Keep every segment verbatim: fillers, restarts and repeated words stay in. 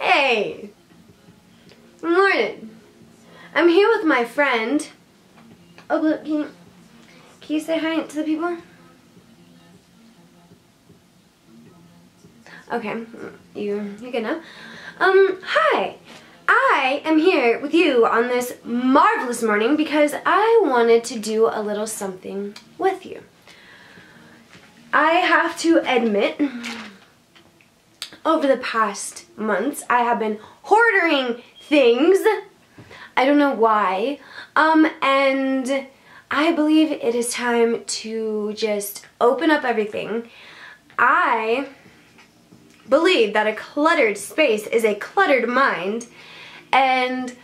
Hey! Good morning. I'm here with my friend. Oh, look, can you, can you say hi to the people? Okay, you, you're good now. Um, hi! I am here with you on this marvelous morning because I wanted to do a little something with you. I have to admit, over the past months, I have been hoarding things. I don't know why. Um, and I believe it is time to just open up everything. I believe that a cluttered space is a cluttered mind. And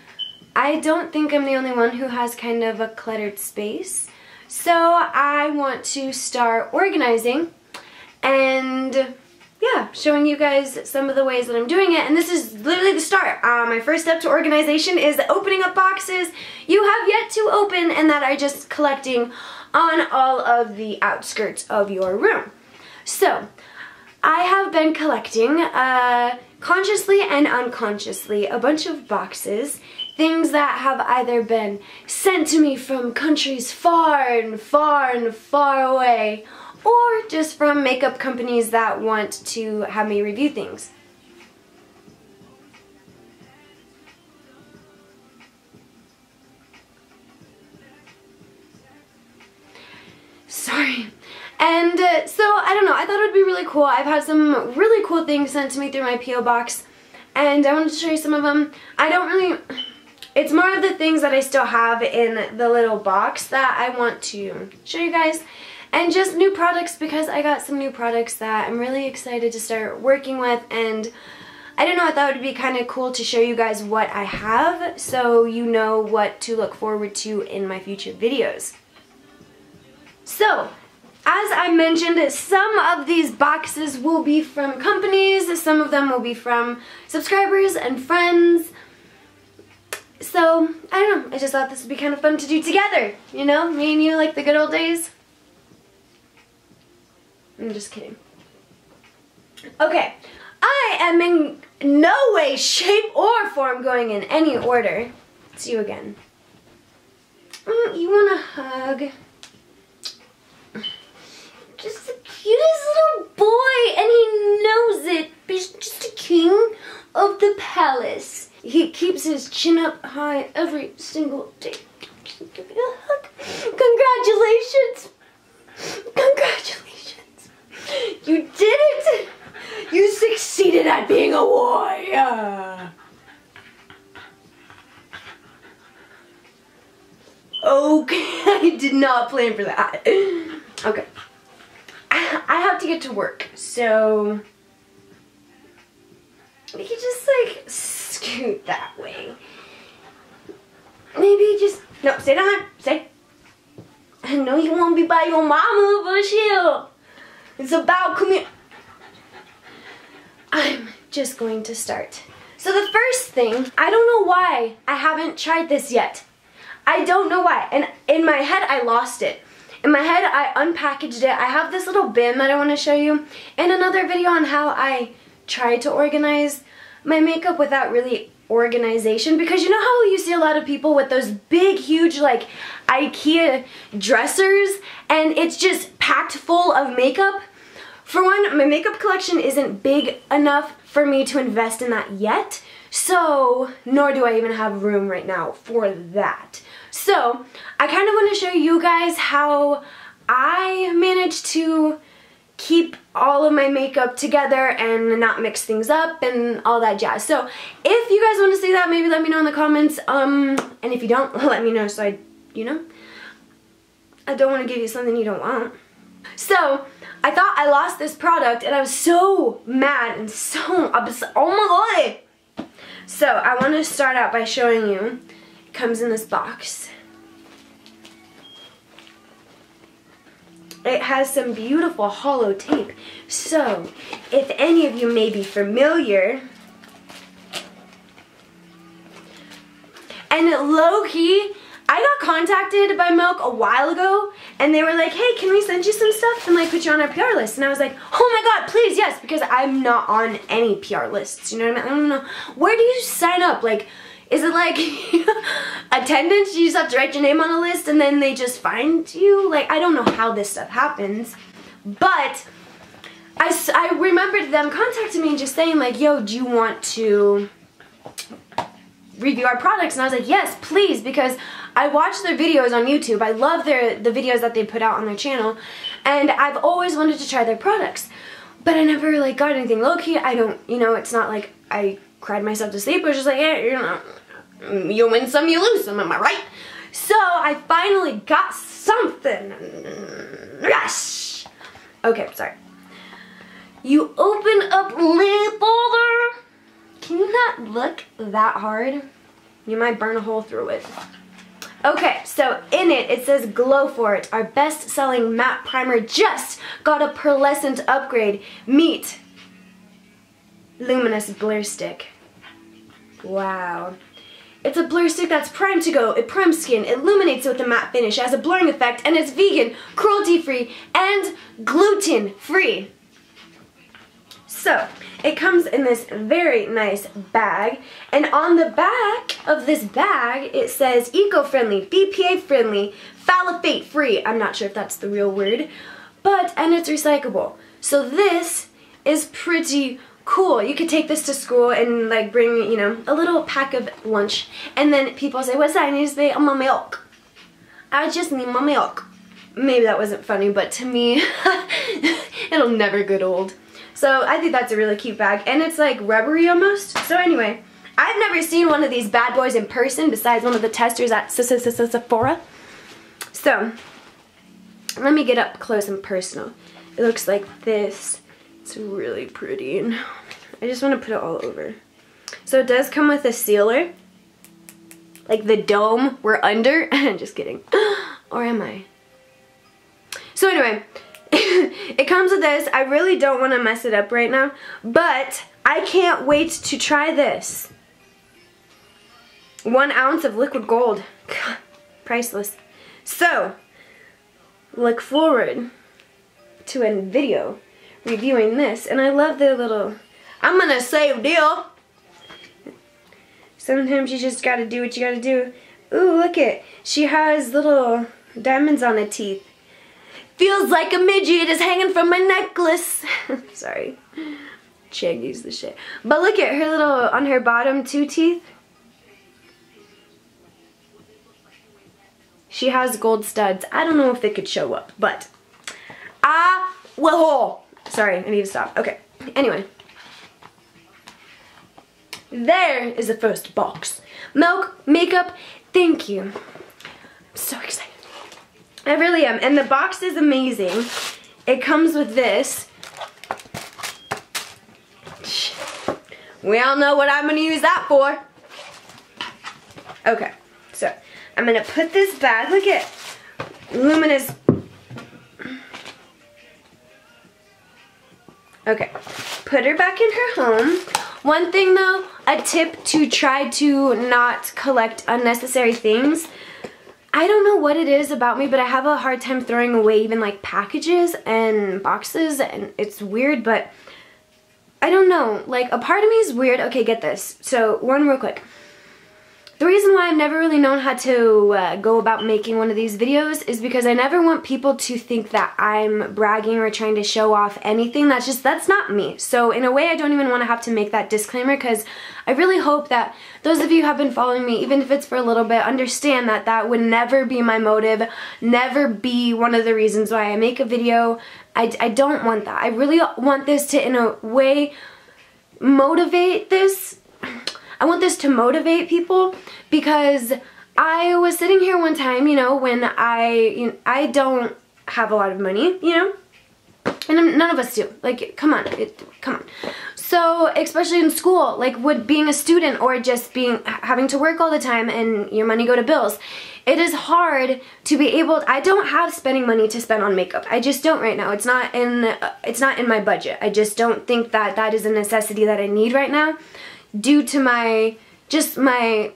I don't think I'm the only one who has kind of a cluttered space. So I want to start organizing and, yeah, showing you guys some of the ways that I'm doing it. And this is literally the start. Uh, my first step to organization is opening up boxes you have yet to open and that are just collecting on all of the outskirts of your room. So I have been collecting uh, consciously and unconsciously a bunch of boxes, things that have either been sent to me from countries far and far and far away, or just from makeup companies that want to have me review things. Sorry. And uh, so, I don't know, I thought it would be really cool. I've had some really cool things sent to me through my P O box, and I wanted to show you some of them. I don't really... It's more of the things that I still have in the little box that I want to show you guys. And just new products, because I got some new products that I'm really excited to start working with. And I don't know, I thought it would be kind of cool to show you guys what I have, so you know what to look forward to in my future videos. So, as I mentioned, some of these boxes will be from companies, some of them will be from subscribers and friends. So, I don't know, I just thought this would be kind of fun to do together, you know? Me and you, like the good old days. I'm just kidding. Okay, I am in no way, shape, or form going in any order. It's you again. Mm, you want a hug? Just the cutest little boy, and he knows it. He's just the king of the palace. He keeps his chin up high every single day. Give me a hug. Congratulations. Congratulations. You did it. You succeeded at being a warrior. Okay, I did not plan for that. Okay. I have to get to work, so we could just like scoot that way. Maybe just no, stay down there. Stay. I know you won't be by your mama, but she'll. It's about commu. I'm just going to start. So the first thing, I don't know why I haven't tried this yet. I don't know why, and in my head I lost it. In my head, I unpackaged it. I have this little bin that I want to show you in another video on how I try to organize my makeup without really organization. Because you know how you see a lot of people with those big, huge, like, IKEA dressers? And it's just packed full of makeup? For one, my makeup collection isn't big enough for me to invest in that yet. So, nor do I even have room right now for that. So, I kind of want to show you guys how I manage to keep all of my makeup together and not mix things up and all that jazz. So, if you guys want to see that, maybe let me know in the comments. Um, and if you don't, let me know so I, you know, I don't want to give you something you don't want. So, I thought I lost this product and I was so mad and so upset. Oh my god! So, I want to start out by showing you. Comes in this box. It has some beautiful hollow tape. So, if any of you may be familiar, and low-key, I got contacted by Milk a while ago and they were like, hey, can we send you some stuff and like put you on our P R list? And I was like, oh my god, please, yes, because I'm not on any P R lists, you know what I mean? I don't know, where do you sign up? Like, is it like attendance? You just have to write your name on a list and then they just find you? Like, I don't know how this stuff happens, but I, I remembered them contacting me and just saying like, yo, do you want to review our products? And I was like, yes, please, because I watch their videos on YouTube. I love their the videos that they put out on their channel, and I've always wanted to try their products, but I never like got anything low-key. I don't, you know, it's not like I cried myself to sleep. I was just like, yeah, you know, you win some, you lose some, am I right? So I finally got something. Yes! Okay, sorry. You open up lip holder. Can you not look that hard? You might burn a hole through it. Okay, so in it, it says Glow For It. Our best-selling matte primer just got a pearlescent upgrade. Meet Luminous Blur Stick. Wow. It's a blur stick that's primed to go. It primes skin, it illuminates with a matte finish, it has a blurring effect, and it's vegan, cruelty-free, and gluten-free. So, it comes in this very nice bag, and on the back of this bag it says eco-friendly, B P A-friendly, phthalate-free, I'm not sure if that's the real word, but, and it's recyclable. So this is pretty cool. You could take this to school and like bring, you know, a little pack of lunch, and then people say, what's that? And you say, oh, my milk. I just need my milk. Maybe that wasn't funny, but to me, it'll never get old. So I think that's a really cute bag, and it's like rubbery almost. So anyway, I've never seen one of these bad boys in person besides one of the testers at Sephora. So let me get up close and personal. It looks like this. It's really pretty, and I just want to put it all over. So it does come with a sealer, like the dome we're under. I'm just kidding. Or am I? So anyway, it comes with this. I really don't want to mess it up right now, but I can't wait to try this. One ounce of liquid gold. God, priceless. So, look forward to a video reviewing this, and I love their little, I'm gonna save deal. Sometimes you just gotta do what you gotta do. Ooh, look it. She has little diamonds on her teeth. Feels like a midget is hanging from my necklace. Sorry. Chaggy's the shit. But look at her little, on her bottom two teeth. She has gold studs. I don't know if they could show up, but I will haul. Sorry, I need to stop. Okay, anyway. There is the first box. Milk Makeup, thank you. I'm so excited. I really am, and the box is amazing. It comes with this. We all know what I'm gonna use that for. Okay, so I'm gonna put this bag, look at Luminous. Okay, put her back in her home. One thing though, a tip to try to not collect unnecessary things. I don't know what it is about me, but I have a hard time throwing away even like packages and boxes, and it's weird, but I don't know. Like, a part of me is weird. Okay, get this. So, one real quick. The reason why I've never really known how to uh, go about making one of these videos is because I never want people to think that I'm bragging or trying to show off anything. That's just, that's not me. So in a way, I don't even want to have to make that disclaimer, because I really hope that those of you who have been following me, even if it's for a little bit, understand that that would never be my motive, never be one of the reasons why I make a video. I, I don't want that. I really want this to, in a way, motivate this. I want this to motivate people, because I was sitting here one time, you know, when I, you know, I don't have a lot of money, you know, and I'm, none of us do. Like, come on, it, come on. So, especially in school, like, with being a student or just being, having to work all the time and your money go to bills, it is hard to be able, I don't have spending money to spend on makeup. I just don't right now. It's not in, it's not in my budget. I just don't think that that is a necessity that I need right now, due to my, just my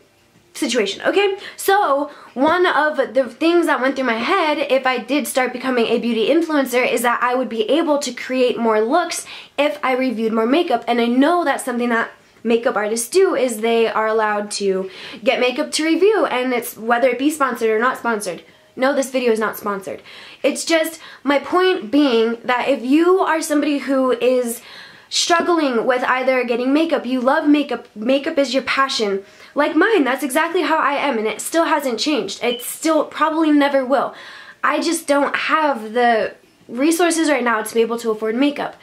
situation, okay? So one of the things that went through my head if I did start becoming a beauty influencer is that I would be able to create more looks if I reviewed more makeup. And I know that's something that makeup artists do, is they are allowed to get makeup to review, and it's whether it be sponsored or not sponsored. No, this video is not sponsored. It's just my point being that if you are somebody who is struggling with either getting makeup, you love makeup, makeup is your passion, like mine, that's exactly how I am, and it still hasn't changed. It still probably never will. I just don't have the resources right now to be able to afford makeup.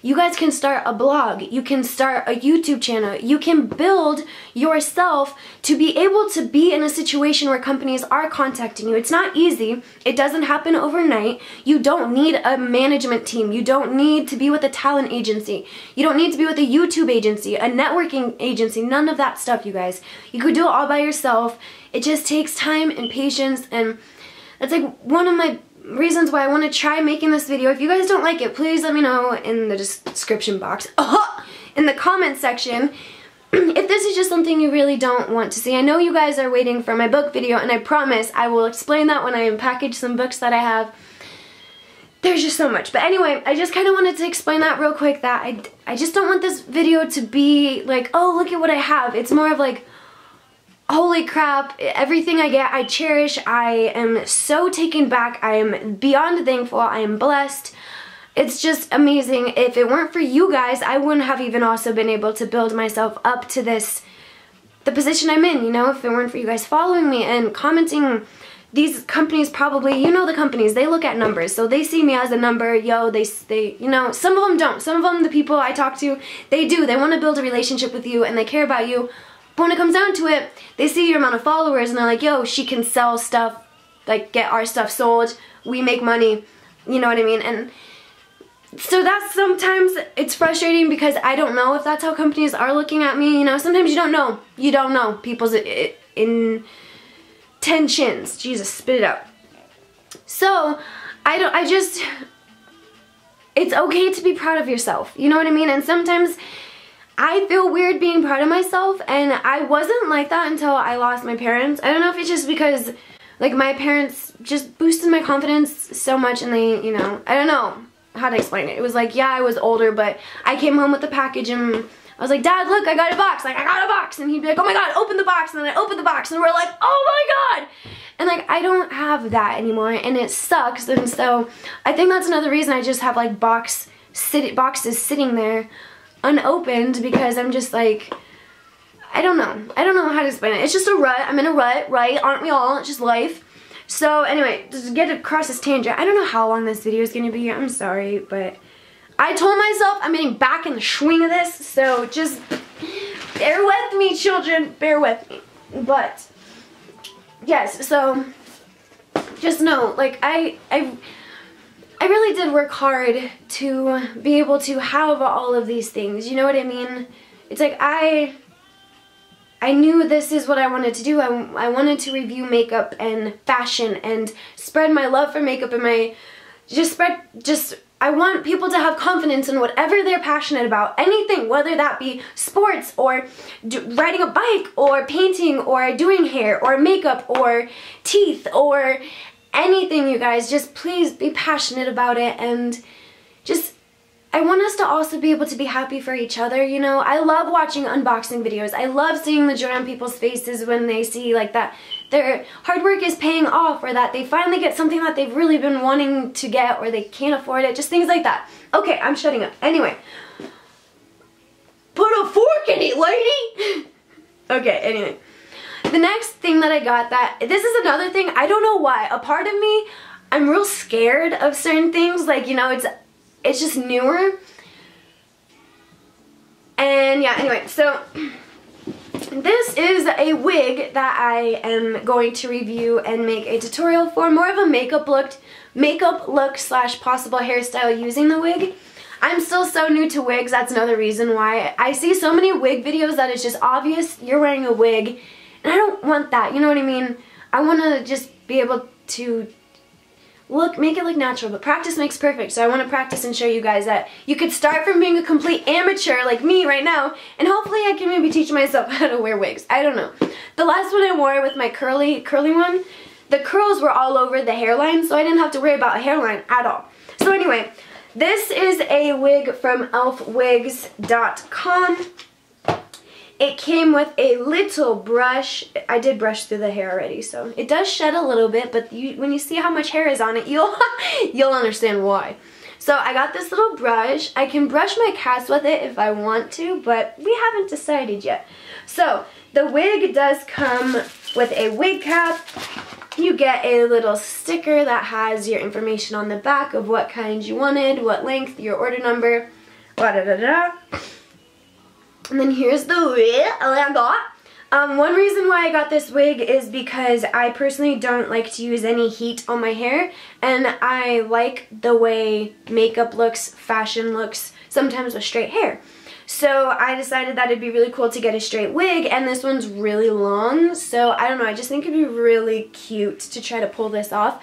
You guys can start a blog, you can start a YouTube channel, you can build yourself to be able to be in a situation where companies are contacting you. It's not easy, it doesn't happen overnight. You don't need a management team, you don't need to be with a talent agency, you don't need to be with a YouTube agency, a networking agency, none of that stuff, you guys. You could do it all by yourself. It just takes time and patience, and that's like one of my reasons why I want to try making this video. If you guys don't like it, please let me know in the description box, oh, in the comment section, if this is just something you really don't want to see. I know you guys are waiting for my book video, and I promise I will explain that when I unpackage some books that I have. There's just so much. But anyway, I just kind of wanted to explain that real quick, that I, I just don't want this video to be like, oh, look at what I have. It's more of like, holy crap, everything I get, I cherish, I am so taken back, I am beyond thankful, I am blessed. It's just amazing. If it weren't for you guys, I wouldn't have even also been able to build myself up to this, the position I'm in, you know, if it weren't for you guys following me and commenting. These companies probably, you know the companies, they look at numbers, so they see me as a number, yo, they, they, you know, some of them don't. Some of them, the people I talk to, they do, they want to build a relationship with you and they care about you. But when it comes down to it, they see your amount of followers and they're like, yo, she can sell stuff, like get our stuff sold, we make money, you know what I mean? And so that's sometimes, it's frustrating because I don't know if that's how companies are looking at me, you know? Sometimes you don't know, you don't know people's intentions. Jesus, spit it out. So, I don't, I just, it's okay to be proud of yourself, you know what I mean? And sometimes I feel weird being proud of myself, and I wasn't like that until I lost my parents. I don't know if it's just because, like, my parents just boosted my confidence so much, and they, you know, I don't know how to explain it. It was like, yeah, I was older, but I came home with a package, and I was like, Dad, look, I got a box. Like, I got a box. And he'd be like, oh my God, open the box. And then I opened the box, and we're like, oh my God. And, like, I don't have that anymore, and it sucks. And so I think that's another reason I just have, like, box sit boxes sitting there unopened, because I'm just like, I don't know. I don't know how to explain it. It's just a rut. I'm in a rut, right? Aren't we all? It's just life. So anyway, just to get across this tangent, I don't know how long this video is going to be. I'm sorry, but I told myself I'm getting back in the swing of this, so just bear with me, children. Bear with me. But yes, so just know, like, I... I I really did work hard to be able to have all of these things, you know what I mean? It's like I I knew this is what I wanted to do. I, I wanted to review makeup and fashion and spread my love for makeup and my, just spread, just, I want people to have confidence in whatever they're passionate about, anything, whether that be sports or do, riding a bike or painting or doing hair or makeup or teeth or anything, you guys. Just please be passionate about it, and just, I want us to also be able to be happy for each other, you know? I love watching unboxing videos. I love seeing the joy on people's faces when they see, like, that their hard work is paying off, or that they finally get something that they've really been wanting to get, or they can't afford it, just things like that. Okay, I'm shutting up. Anyway. Put a fork in it, lady! Okay, anyway. The next thing that I got, that, this is another thing, I don't know why, a part of me, I'm real scared of certain things, like, you know, it's, it's just newer, and yeah, anyway, so, this is a wig that I am going to review and make a tutorial for, more of a makeup look, makeup look slash possible hairstyle using the wig. I'm still so new to wigs, that's another reason why. I see so many wig videos that it's just obvious you're wearing a wig, and I don't want that, you know what I mean? I want to just be able to look, make it look natural, but practice makes perfect. So I want to practice and show you guys that you could start from being a complete amateur like me right now, and hopefully I can maybe teach myself how to wear wigs. I don't know. The last one I wore with my curly, curly one, the curls were all over the hairline, so I didn't have to worry about a hairline at all. So anyway, this is a wig from elf wigs dot com. It came with a little brush. I did brush through the hair already, so it does shed a little bit, but you, when you see how much hair is on it, you'll, you'll understand why. So I got this little brush. I can brush my cats with it if I want to, but we haven't decided yet. So the wig does come with a wig cap. You get a little sticker that has your information on the back of what kind you wanted, what length, your order number, blah, da, da, da. And then here's the wig I got. Um, one reason why I got this wig is because I personally don't like to use any heat on my hair, and I like the way makeup looks, fashion looks, sometimes with straight hair. So I decided that it'd be really cool to get a straight wig, and this one's really long, so I don't know, I just think it'd be really cute to try to pull this off.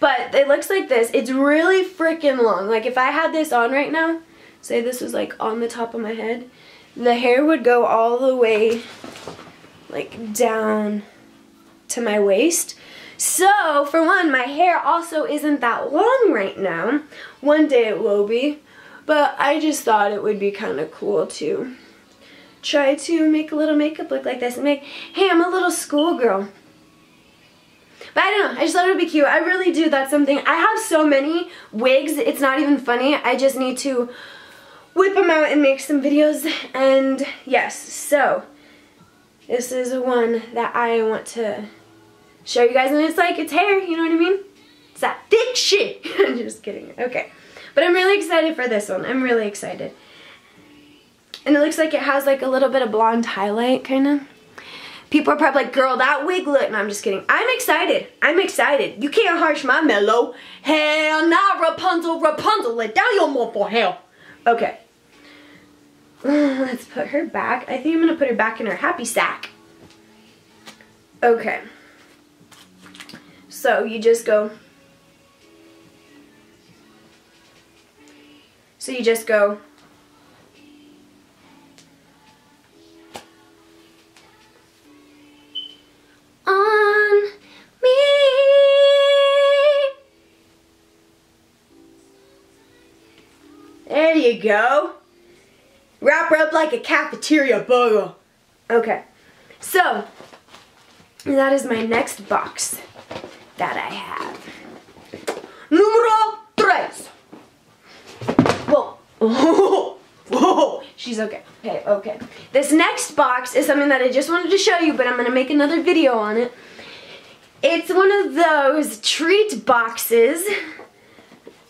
But it looks like this. It's really freaking long. Like if I had this on right now, say this was like on the top of my head, the hair would go all the way like down to my waist. So for one, my hair also isn't that long right now. One day it will be. But I just thought it would be kind of cool to try to make a little makeup look like this and make, hey, I'm a little schoolgirl. But I don't know, I just thought it would be cute. I really do, that's something. I have so many wigs, it's not even funny. I just need to whip them out and make some videos. And yes, so this is one that I want to show you guys. And it's like, it's hair, you know what I mean? It's that thick shit. I'm just kidding, okay. But I'm really excited for this one. I'm really excited. And it looks like it has like a little bit of blonde highlight, kind of. People are probably like, girl, that wig look. No, I'm just kidding. I'm excited. I'm excited. You can't harsh my mellow. Hell nah, Rapunzel, Rapunzel. Let down your mobile hell. Okay. Let's put her back. I think I'm going to put her back in her happy sack. Okay. So you just go... So you just go, on me. There you go. Wrap her up like a cafeteria burger. Okay, so that is my next box that I have. Numero tres. Oh, whoa, she's okay. Okay, okay. This next box is something that I just wanted to show you, but I'm going to make another video on it. It's one of those treat boxes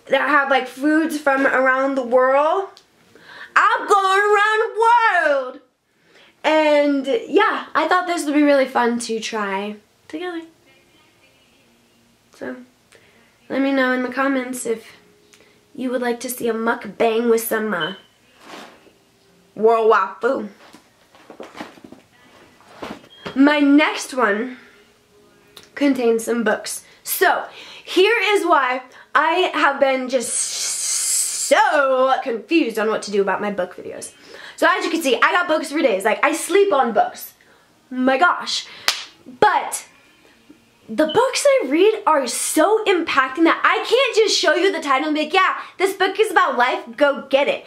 that have like foods from around the world. I'm going around the world! And yeah, I thought this would be really fun to try together. So, let me know in the comments if you would like to see a mukbang with some uh, worldwide food. My next one contains some books. So, here is why I have been just so confused on what to do about my book videos. So as you can see, I got books for days. Like, I sleep on books. My gosh. But... the books I read are so impacting that I can't just show you the title and be like, yeah, this book is about life, go get it.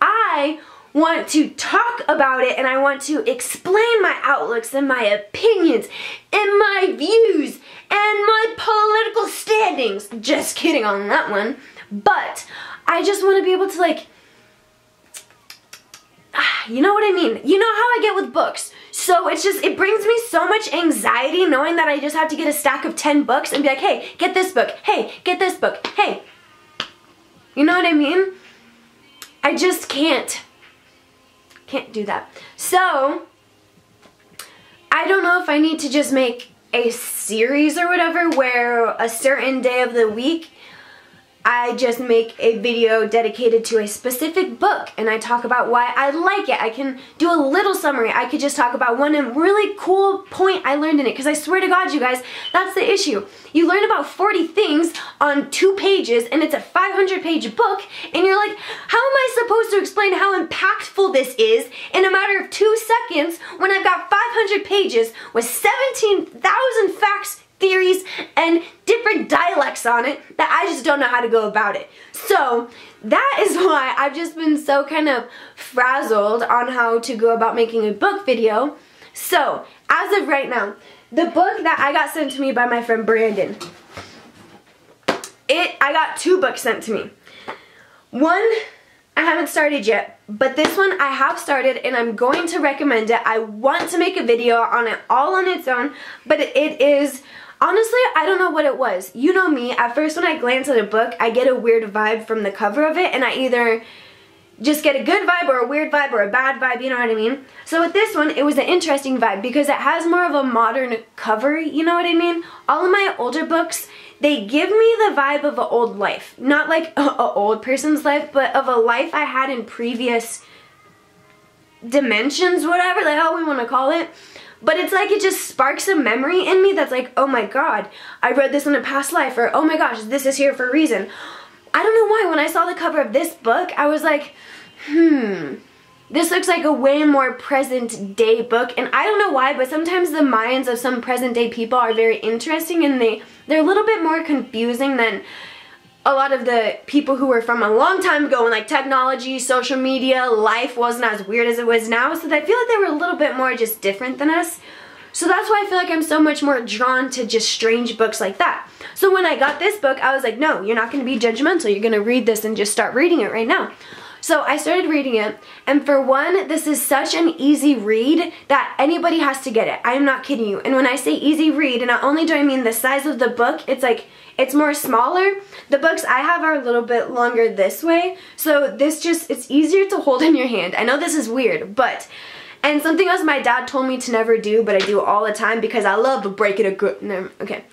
I want to talk about it, and I want to explain my outlooks and my opinions and my views and my political standings. Just kidding on that one. But I just want to be able to, like, you know what I mean? You know how I get with books. So it's just, it brings me so much anxiety knowing that I just have to get a stack of ten books and be like, hey, get this book, hey, get this book, hey. You know what I mean? I just can't, can't do that. So, I don't know if I need to just make a series or whatever where a certain day of the week I just make a video dedicated to a specific book and I talk about why I like it. I can do a little summary. I could just talk about one really cool point I learned in it, because I swear to God, you guys, that's the issue. You learn about forty things on two pages and it's a five hundred page book and you're like, how am I supposed to explain how impactful this is in a matter of two seconds when I've got five hundred pages with seventeen thousand facts, theories, and different dialects on it that I just don't know how to go about it. So that is why I've just been so kind of frazzled on how to go about making a book video. So as of right now, the book that I got sent to me by my friend Brandon, it I got two books sent to me. One I haven't started yet, but this one I have started and I'm going to recommend it. I want to make a video on it all on its own, but it is, honestly, I don't know what it was. You know me, at first when I glance at a book, I get a weird vibe from the cover of it, and I either just get a good vibe or a weird vibe or a bad vibe, you know what I mean? So with this one, it was an interesting vibe because it has more of a modern cover, you know what I mean? All of my older books, they give me the vibe of an old life. Not like a, a old person's life, but of a life I had in previous dimensions, whatever the hell we want to call it. But it's like it just sparks a memory in me that's like, oh my god, I read this in a past life, or oh my gosh, this is here for a reason. I don't know why, when I saw the cover of this book, I was like, hmm, this looks like a way more present day book. And I don't know why, but sometimes the minds of some present day people are very interesting, and they, they're a little bit more confusing than a lot of the people who were from a long time ago, and like technology, social media, life wasn't as weird as it was now. So I feel like they were a little bit more just different than us. So that's why I feel like I'm so much more drawn to just strange books like that. So when I got this book, I was like, no, you're not going to be judgmental. You're going to read this and just start reading it right now. So I started reading it, and for one, this is such an easy read that anybody has to get it. I am not kidding you. And when I say easy read, not only do I mean the size of the book, it's like, it's more smaller. The books I have are a little bit longer this way, so this just, it's easier to hold in your hand. I know this is weird, but... And something else my dad told me to never do, but I do all the time because I love breaking a good... No, okay.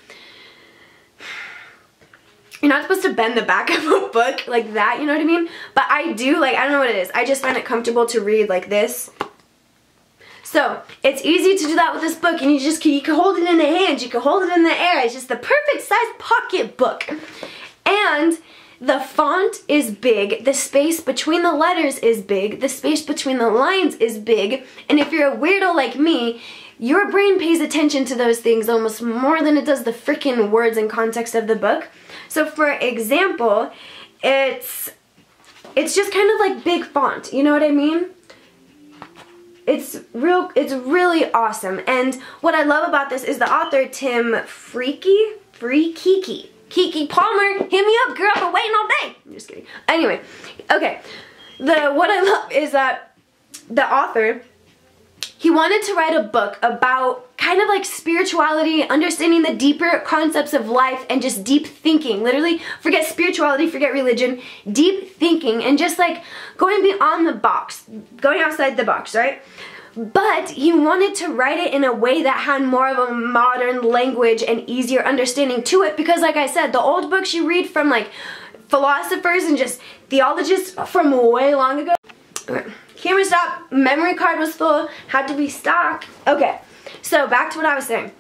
You're not supposed to bend the back of a book like that, you know what I mean? But I do, like, I don't know what it is. I just find it comfortable to read like this. So, it's easy to do that with this book, and you just can, you can hold it in the hand, you can hold it in the air. It's just the perfect size pocket book. And... the font is big, the space between the letters is big, the space between the lines is big, and if you're a weirdo like me, your brain pays attention to those things almost more than it does the freaking words and context of the book. So for example, it's it's just kind of like big font, you know what I mean? It's real, it's really awesome. And what I love about this is the author, Tim Freke, Freke. Kiki Palmer, hit me up, girl, I've been waiting all day. I'm just kidding. Anyway, okay. The what I love is that the author, he wanted to write a book about kind of like spirituality, understanding the deeper concepts of life, and just deep thinking. Literally, forget spirituality, forget religion, deep thinking, and just like going beyond the box, going outside the box, right? But he wanted to write it in a way that had more of a modern language and easier understanding to it, because like I said, the old books you read from like philosophers and just theologists from way long ago. Okay. Camera stopped, memory card was full, had to be stocked. Okay, so back to what I was saying.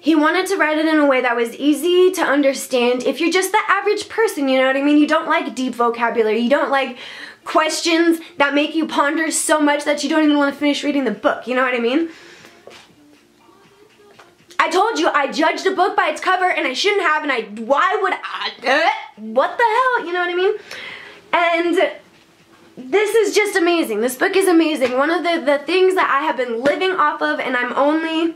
He wanted to write it in a way that was easy to understand if you're just the average person, you know what I mean? You don't like deep vocabulary, you don't like questions that make you ponder so much that you don't even want to finish reading the book, you know what I mean? I told you, I judged a book by its cover, and I shouldn't have, and I, why would I, what the hell, you know what I mean? And... this is just amazing. This book is amazing. One of the, the things that I have been living off of, and I'm only...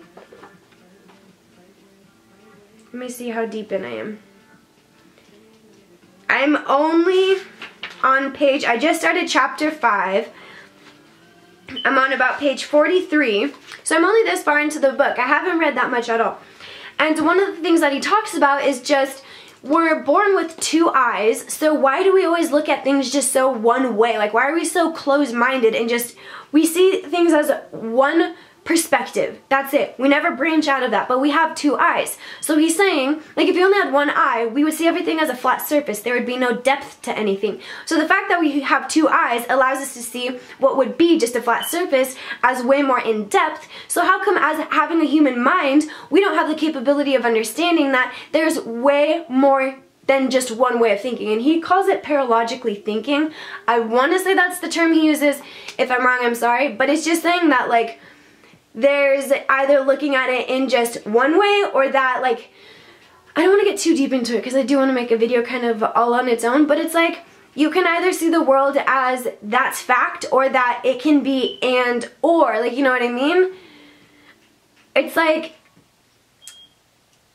let me see how deep in I am. I'm only on page... I just started chapter five. I'm on about page forty-three. So I'm only this far into the book. I haven't read that much at all. And one of the things that he talks about is just... we're born with two eyes, so why do we always look at things just so one way? Like, why are we so closed-minded and just... we see things as one perspective. That's it. We never branch out of that, but we have two eyes. So he's saying, like, if you only had one eye, we would see everything as a flat surface. There would be no depth to anything. So the fact that we have two eyes allows us to see what would be just a flat surface as way more in depth. So how come, as having a human mind, we don't have the capability of understanding that there's way more than just one way of thinking? And he calls it paralogically thinking. I want to say that's the term he uses. If I'm wrong, I'm sorry, but it's just saying that, like, there's either looking at it in just one way, or that, like, I don't want to get too deep into it because I do want to make a video kind of all on its own, but it's like, you can either see the world as that's fact, or that it can be and or, like, you know what I mean? It's like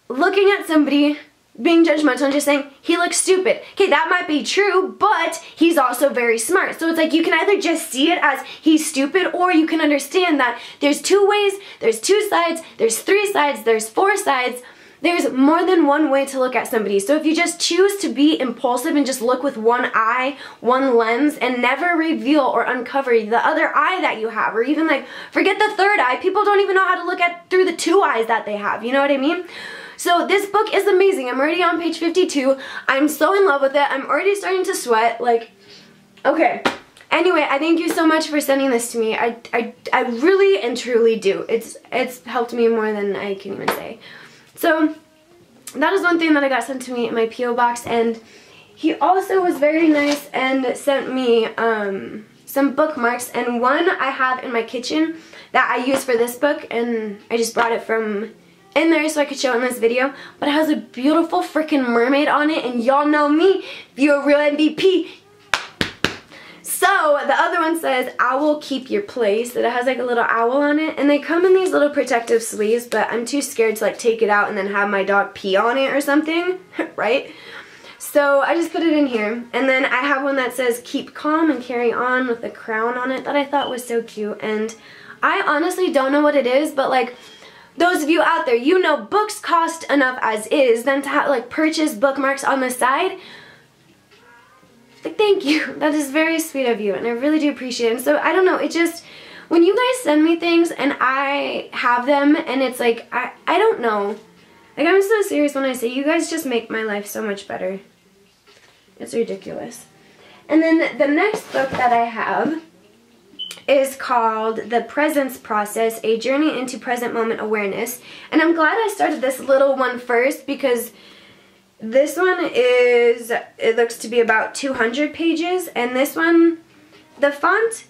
looking at somebody, being judgmental and just saying, he looks stupid. Okay, that might be true, but he's also very smart. So it's like, you can either just see it as he's stupid, or you can understand that there's two ways, there's two sides, there's three sides, there's four sides. There's more than one way to look at somebody. So if you just choose to be impulsive and just look with one eye, one lens, and never reveal or uncover the other eye that you have, or even, like, forget the third eye. People don't even know how to look at through the two eyes that they have. You know what I mean? So this book is amazing. I'm already on page fifty-two. I'm so in love with it. I'm already starting to sweat. Like, okay. Anyway, I thank you so much for sending this to me. I, I, I really and truly do. It's, it's helped me more than I can even say. So that is one thing that I got sent to me in my P O box. And he also was very nice and sent me um, some bookmarks. And one I have in my kitchen that I use for this book. And I just brought it from in there so I could show it in this video, but it has a beautiful freaking mermaid on it, and y'all know me, if you're a real M V P. So the other one says, "I will keep your place," that it has like a little owl on it, and they come in these little protective sleeves, but I'm too scared to like take it out and then have my dog pee on it or something, right? So I just put it in here, and then I have one that says "Keep Calm and Carry On" with a crown on it that I thought was so cute, and I honestly don't know what it is, but like, those of you out there, you know books cost enough as is, then to have, like, purchase bookmarks on the side, like, thank you. That is very sweet of you, and I really do appreciate it. And so, I don't know, it just, when you guys send me things and I have them, and it's like, I, I don't know. Like, I'm so serious when I say, you guys just make my life so much better. It's ridiculous. And then the next book that I have is called The Presence Process, A Journey into Present Moment Awareness. And I'm glad I started this little one first, because this one is, it looks to be about two hundred pages, and this one, the font,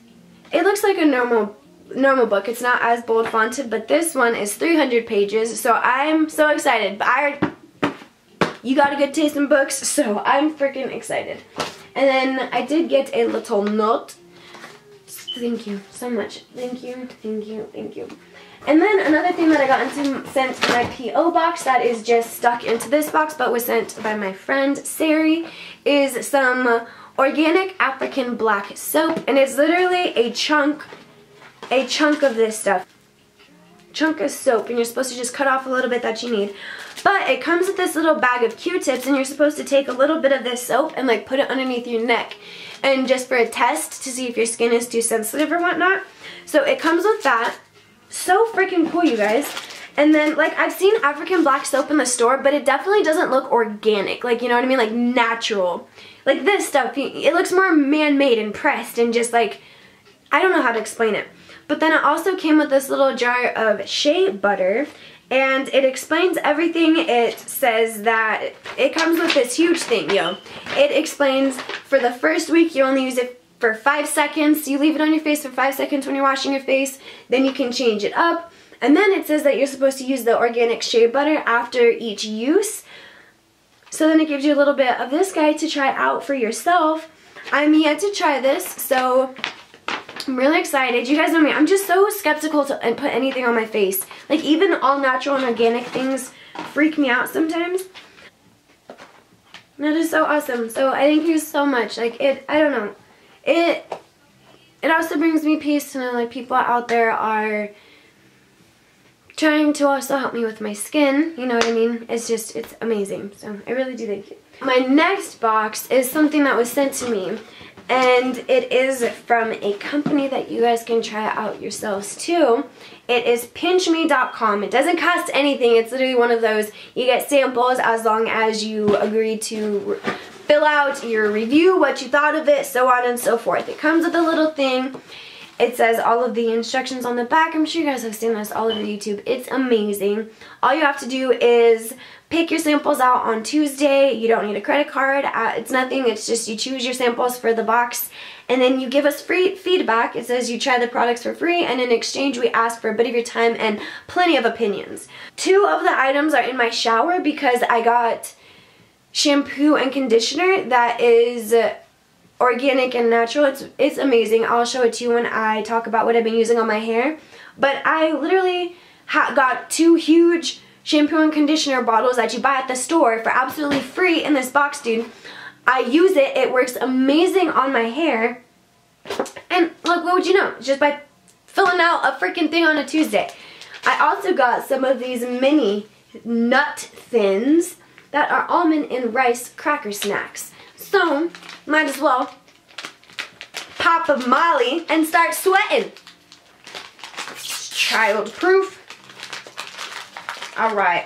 it looks like a normal normal book. It's not as bold fonted, but this one is three hundred pages, so I'm so excited. But I, you got a good taste in books, so I'm freaking excited. And then I did get a little note. Thank you so much. Thank you, thank you, thank you. And then another thing that I got into, sent to my P O box that is just stuck into this box but was sent by my friend Sari, is some organic African black soap, and it's literally a chunk, a chunk of this stuff. Chunk of soap, and you're supposed to just cut off a little bit that you need. But it comes with this little bag of Q-tips, and you're supposed to take a little bit of this soap and like put it underneath your neck, and just for a test to see if your skin is too sensitive or whatnot. So it comes with that. So freaking cool, you guys. And then, like, I've seen African black soap in the store, but it definitely doesn't look organic. Like, you know what I mean? Like, natural. Like, this stuff, it looks more man-made and pressed and just, like, I don't know how to explain it. But then it also came with this little jar of shea butter, and it explains everything. It says that it comes with this huge thing, yo. It explains, for the first week, you only use it for five seconds. You leave it on your face for five seconds when you're washing your face. Then you can change it up. And then it says that you're supposed to use the organic shea butter after each use. So then it gives you a little bit of this guy to try out for yourself. I'm yet to try this, so I'm really excited. You guys know me. I'm just so skeptical to put anything on my face. Like, even all natural and organic things freak me out sometimes. That is so awesome. So I thank you so much. Like, it, I don't know. It, it also brings me peace to know, like, people out there are trying to also help me with my skin. You know what I mean? It's just, it's amazing. So I really do thank you. My next box is something that was sent to me. and it is from a company that you guys can try out yourselves too. It is pinch me dot com. It doesn't cost anything. It's literally one of those, you get samples as long as you agree to fill out your review, what you thought of it, so on and so forth. It comes with a little thing. It says all of the instructions on the back. I'm sure you guys have seen this all over YouTube. It's amazing. All you have to do is pick your samples out on Tuesday. You don't need a credit card. Uh, it's nothing. It's just you choose your samples for the box, and then you give us free feedback. It says you try the products for free, and in exchange we ask for a bit of your time and plenty of opinions. Two of the items are in my shower because I got shampoo and conditioner that is Uh, organic and natural. It's it's amazing. I'll show it to you when I talk about what I've been using on my hair. But I literally ha got two huge shampoo and conditioner bottles that you buy at the store for absolutely free in this box, dude. I use it. It works amazing on my hair. And look, what would you know? Just by filling out a freaking thing on a Tuesday. I also got some of these mini nut thins that are almond and rice cracker snacks. So, might as well pop a molly and start sweating. It's child proof. All right.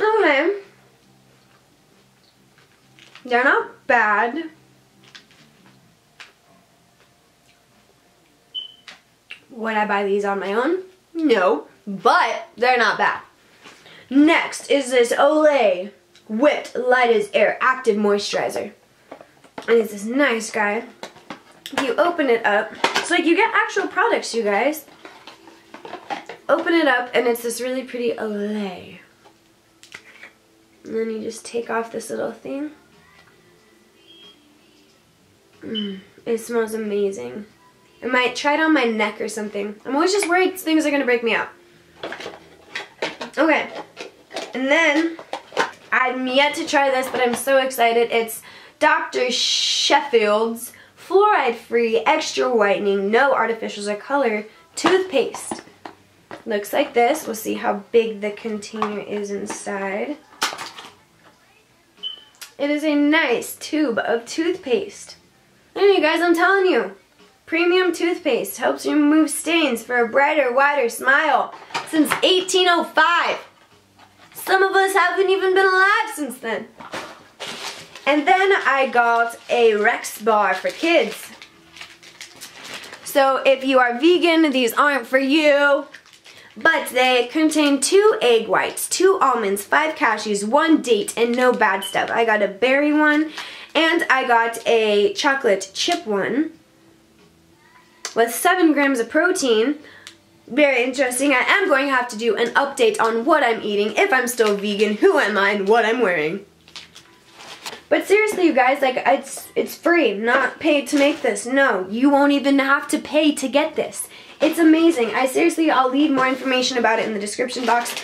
Okay. They're not bad. Would I buy these on my own? No. But they're not bad. Next is this Olay Whipped Light as Air Active Moisturizer. And it's this nice guy. You open it up. It's like you get actual products, you guys. Open it up, and it's this really pretty Olay. And then you just take off this little thing. Mm, it smells amazing. I might try it on my neck or something. I'm always just worried things are going to break me out. Okay, and then I'm yet to try this, but I'm so excited. It's Doctor Sheffield's fluoride-free, extra whitening, no artificials or color toothpaste. Looks like this. We'll see how big the container is inside. It is a nice tube of toothpaste. Anyway, guys, I'm telling you, premium toothpaste helps remove stains for a brighter, wider smile. Since eighteen oh five. Some of us haven't even been alive since then. And then I got a Rex Bar for kids. So if you are vegan, these aren't for you. But they contain two egg whites, two almonds, five cashews, one date, and no bad stuff. I got a berry one, and I got a chocolate chip one with seven grams of protein. Very interesting. I am going to have to do an update on what I'm eating, if I'm still vegan, who am I, and what I'm wearing. But seriously, you guys, like, it's, it's free. Not paid to make this. No, you won't even have to pay to get this. It's amazing. I seriously, I'll leave more information about it in the description box.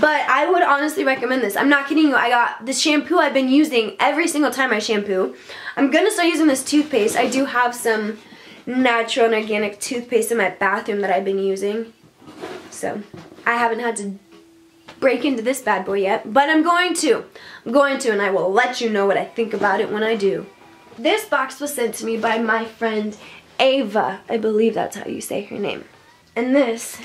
But I would honestly recommend this. I'm not kidding you. I got the shampoo I've been using every single time I shampoo. I'm going to start using this toothpaste. I do have some natural and organic toothpaste in my bathroom that I've been using. So, I haven't had to break into this bad boy yet, but I'm going to. I'm going to, and I will let you know what I think about it when I do. This box was sent to me by my friend Ava. I believe that's how you say her name. And this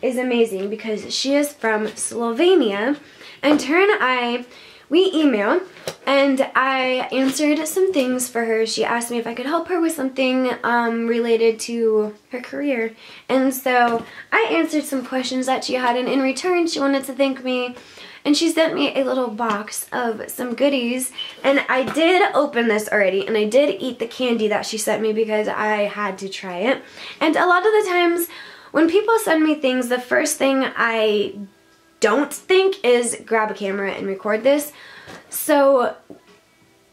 is amazing because she is from Slovenia, and her and I, we emailed, and I answered some things for her. She asked me if I could help her with something um, related to her career. And so I answered some questions that she had, and in return she wanted to thank me. And she sent me a little box of some goodies. And I did open this already, and I did eat the candy that she sent me because I had to try it. And a lot of the times when people send me things, the first thing I don't think is grab a camera and record this. So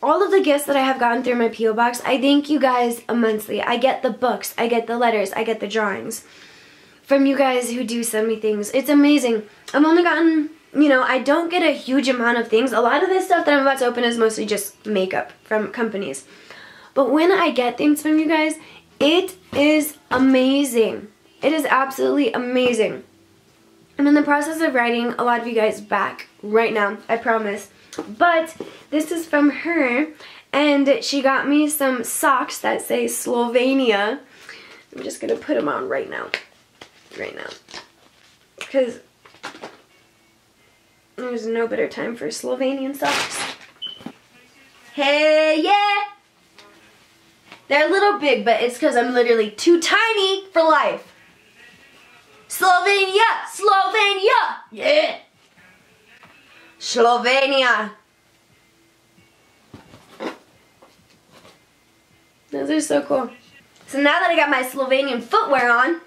all of the gifts that I have gotten through my P O box, I thank you guys immensely. I get the books, I get the letters, I get the drawings from you guys who do send me things. It's amazing. I've only gotten, you know, I don't get a huge amount of things. A lot of this stuff that I'm about to open is mostly just makeup from companies. But when I get things from you guys, it is amazing. It is absolutely amazing. I'm in the process of writing a lot of you guys back right now, I promise. But this is from her, and she got me some socks that say Slovenia. I'm just gonna put them on right now, right now, because there's no better time for Slovenian socks. Hey, yeah! They're a little big, but it's because I'm literally too tiny for life. Slovenia! Slovenia! Yeah! Slovenia! Those are so cool. So now that I got my Slovenian footwear on,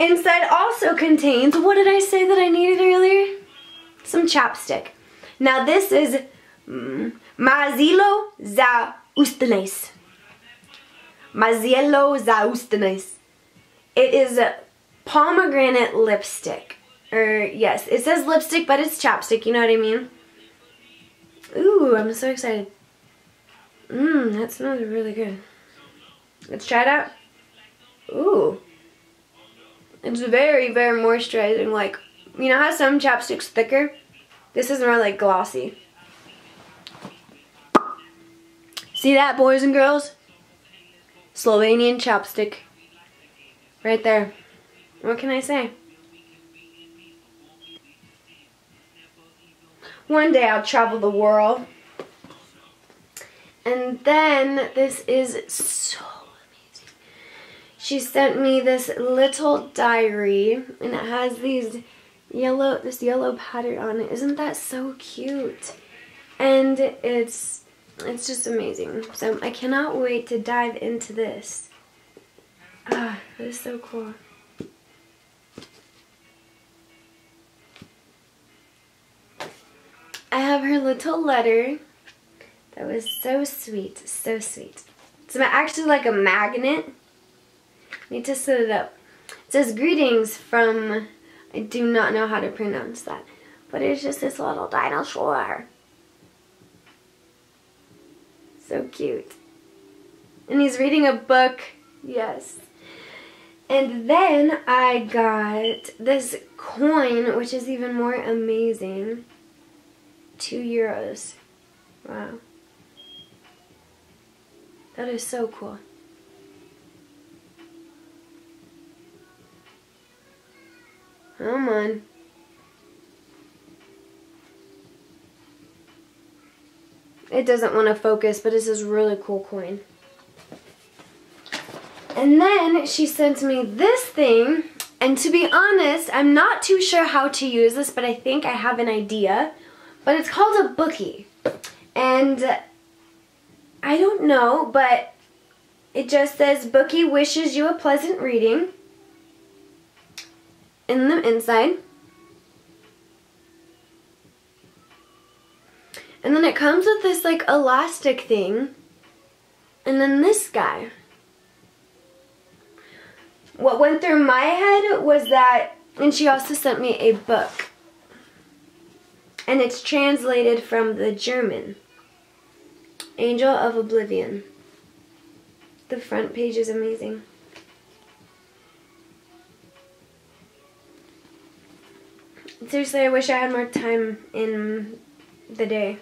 inside also contains, what did I say that I needed earlier? Some chapstick. Now this is mm, Mazilo za ustnice. Mazilo za ustnice. It is a pomegranate lipstick. Or yes, it says lipstick, but it's chapstick, you know what I mean? Ooh, I'm so excited. Mmm, that smells really good. Let's try it out. Ooh. It's very, very moisturizing. Like, you know how some chapstick's thicker? This is more like glossy. See that, boys and girls? Slovenian chapstick. Right there. What can I say? One day I'll travel the world. And then, this is so amazing. She sent me this little diary, and it has these yellow, this yellow pattern on it. Isn't that so cute? And it's, it's just amazing. So I cannot wait to dive into this. Ah, that is so cool. I have her little letter. That was so sweet, so sweet. It's actually like a magnet. I need to set it up. It says, greetings from, I do not know how to pronounce that, but it's just this little dinosaur. So cute. And he's reading a book, yes. And then I got this coin, which is even more amazing. Two euros, wow. That is so cool. Come on. It doesn't want to focus, but it's this really cool coin. And then she sent me this thing, and to be honest, I'm not too sure how to use this, but I think I have an idea. But it's called a bookie. And I don't know, but it just says, Bookie wishes you a pleasant reading. In the inside. And then it comes with this like elastic thing. And then this guy. What went through my head was that, and she also sent me a book. And it's translated from the German. Angel of Oblivion. The front page is amazing. Seriously, I wish I had more time in the day.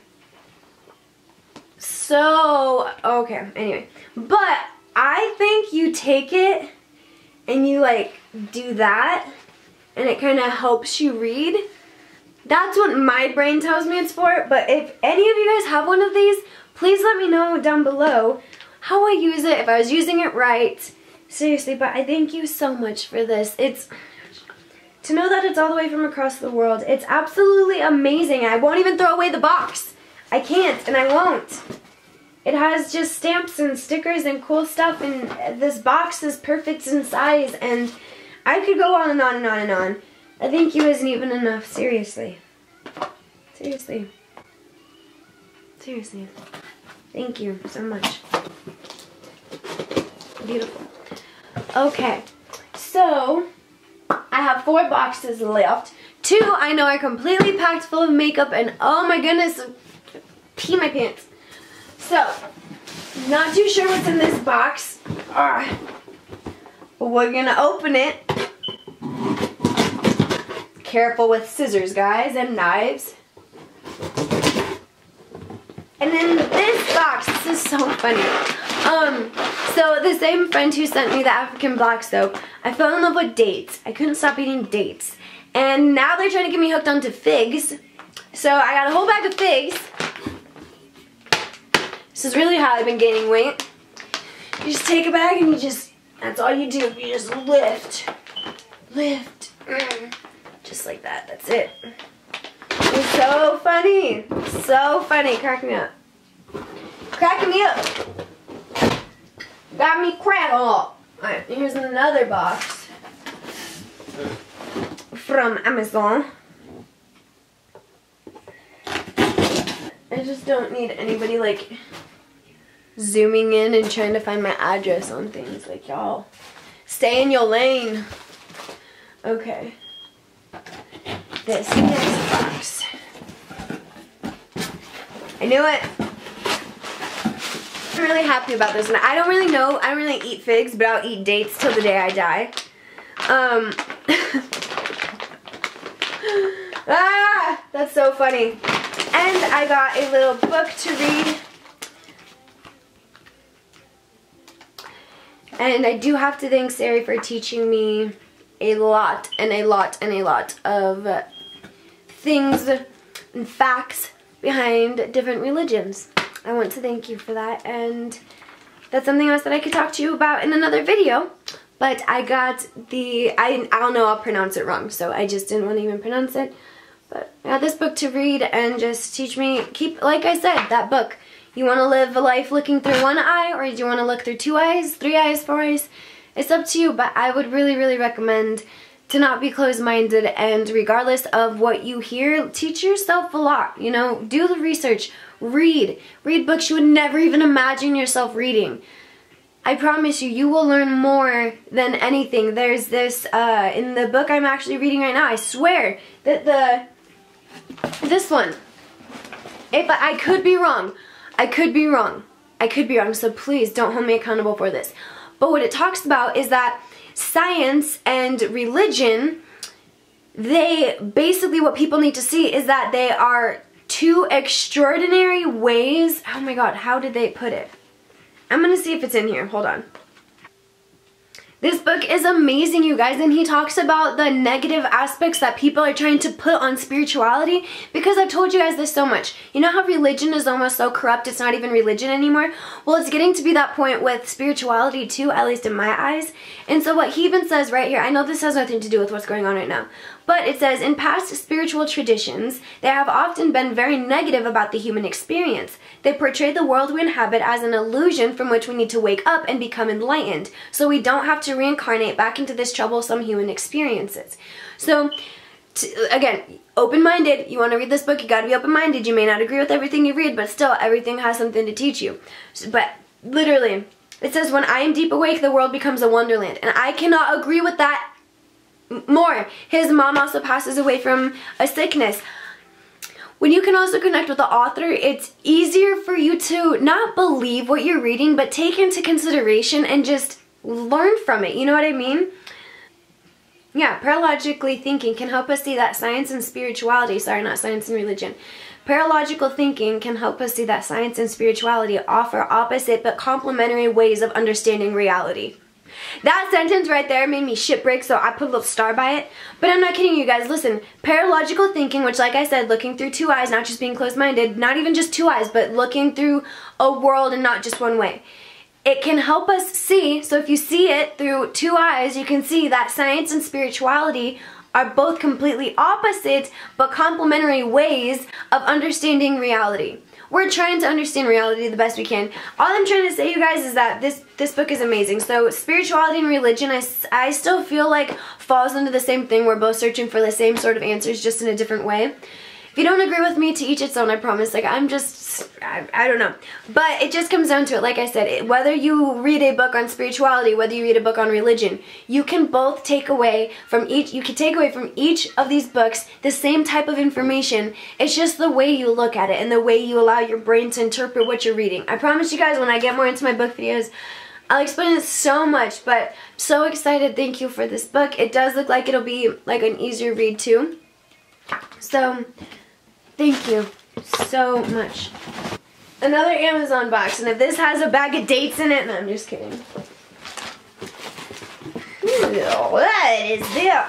So, okay, anyway. But I think you take it and you like do that and it kind of helps you read. That's what my brain tells me it's for, but if any of you guys have one of these, please let me know down below how I use it, if I was using it right. Seriously, but I thank you so much for this. It's, to know that it's all the way from across the world, it's absolutely amazing. I won't even throw away the box. I can't, and I won't. It has just stamps and stickers and cool stuff, and this box is perfect in size, and I could go on and on and on and on. I think you isn't even enough, seriously. Seriously. Seriously. Thank you so much. Beautiful. Okay, so I have four boxes left. Two I know are completely packed full of makeup and oh my goodness, pee my pants. So, not too sure what's in this box. But we're gonna open it careful with scissors, guys, and knives. And then this box, this is so funny. Um, so the same friend who sent me the African black soap, I fell in love with dates. I couldn't stop eating dates. And now they're trying to get me hooked onto figs. So I got a whole bag of figs. This is really how I've been gaining weight. You just take a bag and you just, that's all you do. You just lift, lift, just like that. That's it. It's so funny. So funny. Crack me up. Cracking me up. Got me cracked up. Alright, here's another box from Amazon. I just don't need anybody like zooming in and trying to find my address on things. Like, y'all, stay in your lane. Okay. This next box. I knew it. I'm really happy about this one. I don't really know. I don't really eat figs, but I'll eat dates till the day I die. Um. Ah! That's so funny. And I got a little book to read. And I do have to thank Sari for teaching me a lot and a lot and a lot of things and facts behind different religions. I want to thank you for that, and that's something else that I could talk to you about in another video. But I got the, I, I don't know, I'll pronounce it wrong, so I just didn't want to even pronounce it. But I got this book to read and just teach me, keep, like I said, that book. You want to live a life looking through one eye, or do you want to look through two eyes, three eyes, four eyes? It's up to you, but I would really, really recommend to not be closed-minded, and regardless of what you hear, teach yourself a lot, you know? Do the research. Read. Read books you would never even imagine yourself reading. I promise you, you will learn more than anything. There's this, uh, in the book I'm actually reading right now, I swear that the, this one, if I, I could be wrong, I could be wrong. I could be wrong, so please don't hold me accountable for this. But what it talks about is that science and religion, they basically, what people need to see is that they are two extraordinary ways. Oh my god, how did they put it? I'm gonna see if it's in here. Hold on. This book is amazing, you guys, and he talks about the negative aspects that people are trying to put on spirituality, because I've told you guys this so much. You know how religion is almost so corrupt it's not even religion anymore? Well, it's getting to be that point with spirituality too, at least in my eyes. And so what he even says right here, I know this has nothing to do with what's going on right now, but it says, in past spiritual traditions, they have often been very negative about the human experience. They portray the world we inhabit as an illusion from which we need to wake up and become enlightened, so we don't have to reincarnate back into this troublesome human experiences. So, to, again, open-minded. You want to read this book, you got to be open-minded. You may not agree with everything you read, but still, everything has something to teach you. So, but, literally, it says, when I am deep awake, the world becomes a wonderland. And I cannot agree with that more. His mom also passes away from a sickness. When you can also connect with the author, it's easier for you to not believe what you're reading, but take into consideration and just learn from it. You know what I mean? Yeah, paralogically thinking can help us see that science and spirituality, sorry, not science and religion. Paralogical thinking can help us see that science and spirituality offer opposite but complementary ways of understanding reality. That sentence right there made me shitbreak, so I put a little star by it. But I'm not kidding you guys. Listen, paralogical thinking, which like I said, looking through two eyes, not just being closed-minded, not even just two eyes, but looking through a world and not just one way. It can help us see, so if you see it through two eyes, you can see that science and spirituality are both completely opposite but complementary ways of understanding reality. We're trying to understand reality the best we can. All I'm trying to say, you guys, is that this this book is amazing. So spirituality and religion, I, I still feel like falls into the same thing. We're both searching for the same sort of answers, just in a different way. If you don't agree with me, to each its own, I promise. Like, I'm just, I, I don't know. But it just comes down to it. Like I said, it, whether you read a book on spirituality, whether you read a book on religion, you can both take away from each, you can take away from each of these books the same type of information. It's just the way you look at it and the way you allow your brain to interpret what you're reading. I promise you guys, when I get more into my book videos, I'll explain it so much, but I'm so excited. Thank you for this book. It does look like it'll be like an easier read too. So thank you so much. Another Amazon box, and if this has a bag of dates in it, no, I'm just kidding. Ooh, what is this?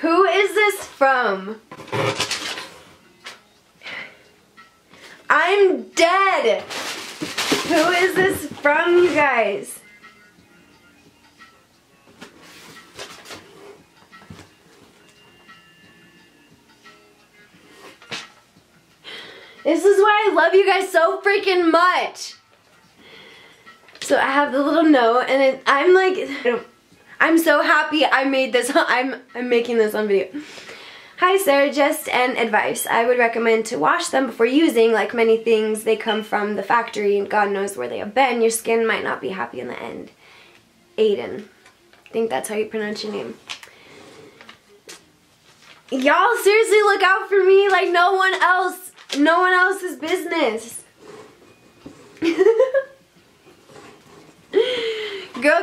Who is this from? I'm dead! Who is this from, you guys? This is why I love you guys so freaking much! So I have the little note, and it, I'm like, I don't, I'm so happy I made this, I'm, I'm making this on video. Hi Sarah, just an advice. I would recommend to wash them before using. Like many things, they come from the factory and God knows where they have been. Your skin might not be happy in the end. Aiden. I think that's how you pronounce your name. Y'all seriously look out for me like no one else, no one else's business. Girl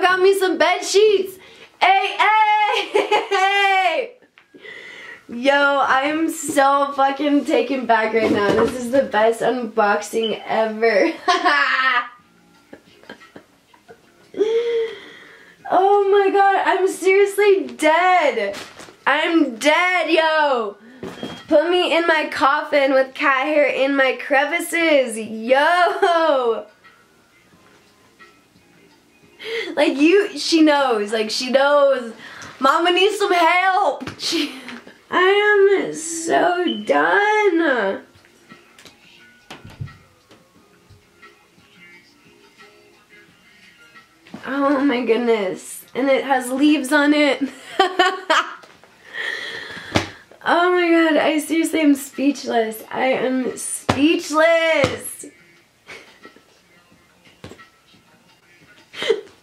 got me some bed sheets. Hey, hey, hey. Yo, I'm so fucking taken back right now. This is the best unboxing ever. Oh my god, I'm seriously dead. I'm dead, yo. Put me in my coffin with cat hair in my crevices. Yo. Like you, she knows, like she knows. Mama needs some help. She... I am so done. Oh my goodness. And it has leaves on it. Oh my god, I seriously am speechless. I am speechless.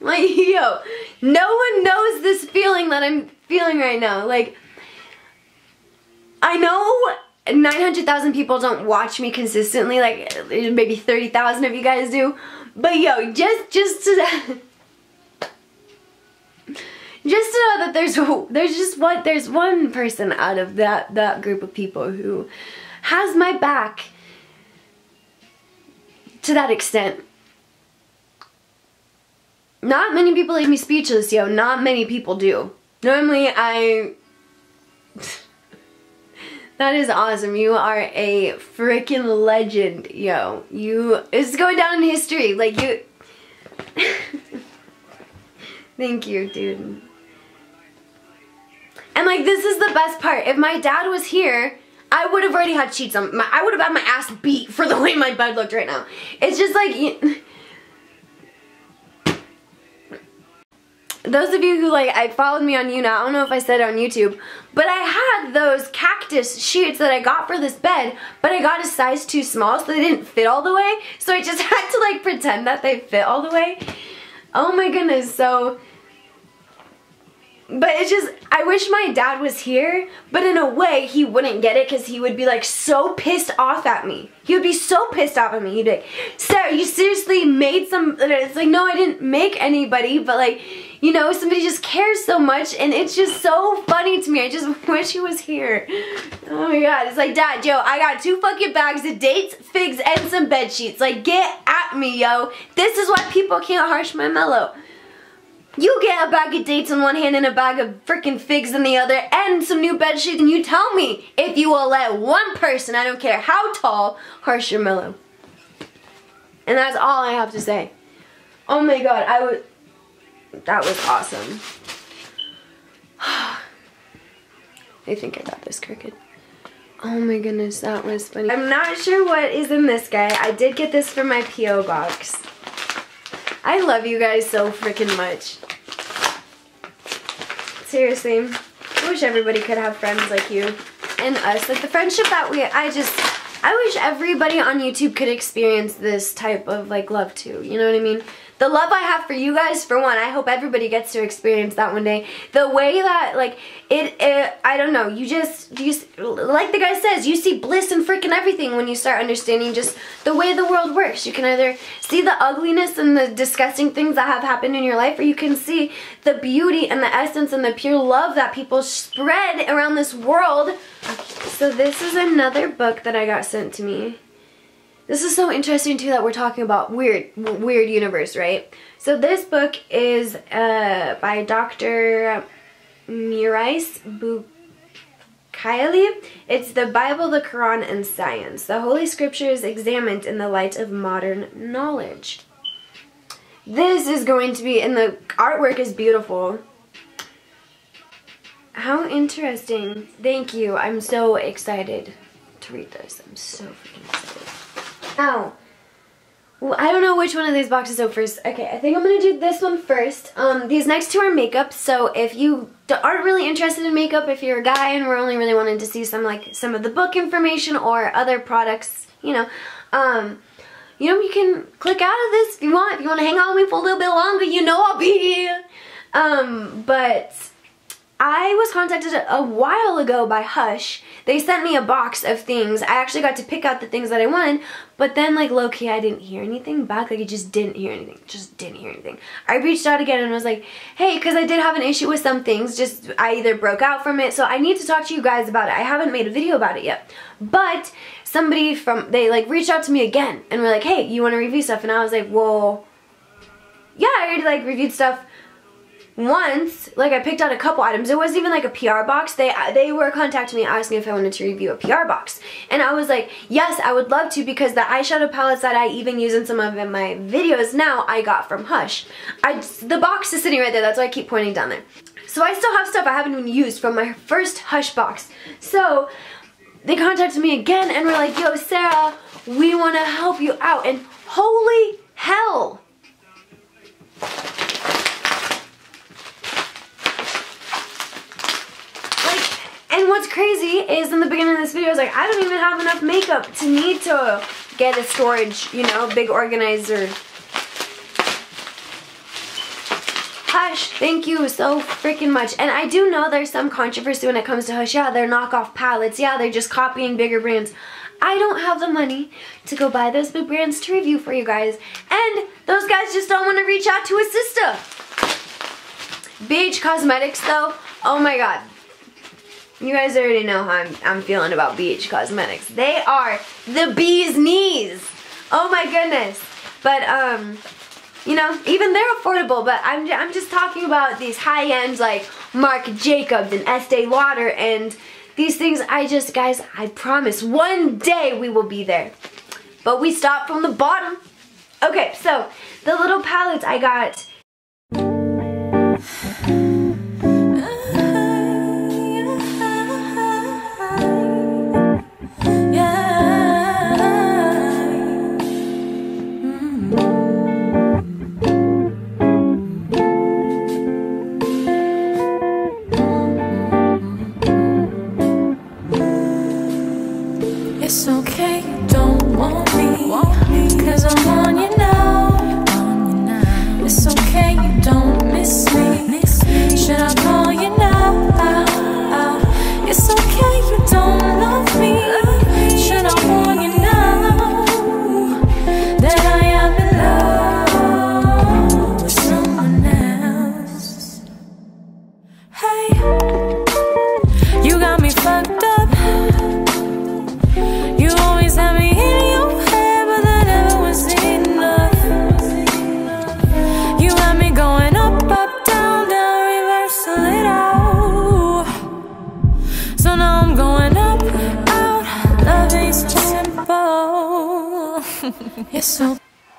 Like, yo, no one knows this feeling that I'm feeling right now. Like, I know nine hundred thousand people don't watch me consistently, like maybe thirty thousand of you guys do, but yo, just just to just to know that there's there's just what there's one person out of that that group of people who has my back to that extent. Not many people leave me speechless, yo. Not many people do. Normally, I. That is awesome. You are a freaking legend, yo. You, it's going down in history. Like you. Thank you, dude. And like this is the best part. If my dad was here, I would have already had cheats on. My, I would have had my ass beat for the way my bed looked right now. It's just like. You, those of you who like I followed me on YouNow, I don't know if I said it on YouTube, but I had those cactus sheets that I got for this bed, but I got a size too small, so they didn't fit all the way. So I just had to like pretend that they fit all the way. Oh my goodness, so but it's just I wish my dad was here, but in a way he wouldn't get it because he would be like so pissed off at me. He would be so pissed off at me. He'd be like, Sarah, you seriously made some it's like no I didn't make anybody, but like you know, somebody just cares so much, and it's just so funny to me. I just wish he was here. Oh my god. It's like, Dad, yo, I got two fucking bags of dates, figs, and some bed sheets. Like, get at me, yo. This is why people can't harsh my mellow. You get a bag of dates in one hand and a bag of freaking figs in the other and some new bed sheets, and you tell me if you will let one person, I don't care how tall, harsh your mellow. And that's all I have to say. Oh my god, I would... That was awesome. I think I got this crooked. Oh my goodness, that was funny. I'm not sure what is in this guy. I did get this from my P O box. I love you guys so freaking much. Seriously, I wish everybody could have friends like you and us. Like the friendship that we, I just, I wish everybody on YouTube could experience this type of like love too. You know what I mean? the love I have for you guys, for one, I hope everybody gets to experience that one day. The way that, like, it, it I don't know, you just, you, like the guy says, you see bliss in freaking everything when you start understanding just the way the world works. You can either see the ugliness and the disgusting things that have happened in your life, or you can see the beauty and the essence and the pure love that people spread around this world. So this is another book that I got sent to me. This is so interesting too that we're talking about weird, weird universe, right? So this book is uh, by Doctor Mirais Bukaili. It's The Bible, the Quran, and Science. The Holy Scriptures examined in the light of modern knowledge. This is going to be, and the artwork is beautiful. How interesting. Thank you. I'm so excited to read this. I'm so freaking excited. Ow. Well, I don't know which one of these boxes to first. Okay, I think I'm going to do this one first. Um, these next two are makeup, so if you aren't really interested in makeup, if you're a guy and we're only really wanting to see some, like, some of the book information or other products, you know, um, you know, you can click out of this if you want. If you want to hang out with me for a little bit longer, you know I'll be here. Um, but I was contacted a while ago by Hush. They sent me a box of things. I actually got to pick out the things that I wanted, but then, like, low-key, I didn't hear anything back. Like, I just didn't hear anything. Just didn't hear anything. I reached out again and was like, hey, because I did have an issue with some things. Just, I either broke out from it, so I need to talk to you guys about it. I haven't made a video about it yet, but somebody from, they, like, reached out to me again and were like, hey, you want to review stuff? And I was like, well, yeah, I already, like, reviewed stuff once. Like, I picked out a couple items. It wasn't even like a P R box. They they were contacting me asking if I wanted to review a P R box. And I was like, yes, I would love to, because the eyeshadow palettes that I even use in some of my videos now, I got from Hush. I, the box is sitting right there. That's why I keep pointing down there. So I still have stuff I haven't even used from my first Hush box. So they contacted me again and were like, yo, Sarah, we want to help you out. And holy hell. And what's crazy is, in the beginning of this video, I was like, I don't even have enough makeup to need to get a storage, you know, big organizer. Hush, thank you so freaking much. And I do know there's some controversy when it comes to Hush. Yeah, they're knockoff palettes. Yeah, they're just copying bigger brands. I don't have the money to go buy those big brands to review for you guys. And those guys just don't want to reach out to a sister. B H Cosmetics, though, oh my god. You guys already know how I'm, I'm feeling about B H Cosmetics. They are the bee's knees. Oh my goodness. But, um, you know, even they're affordable, but I'm, I'm just talking about these high-end, like, Marc Jacobs and Estee Lauder and these things. I just, guys, I promise, one day we will be there. But we start from the bottom. Okay, so, the little palettes I got.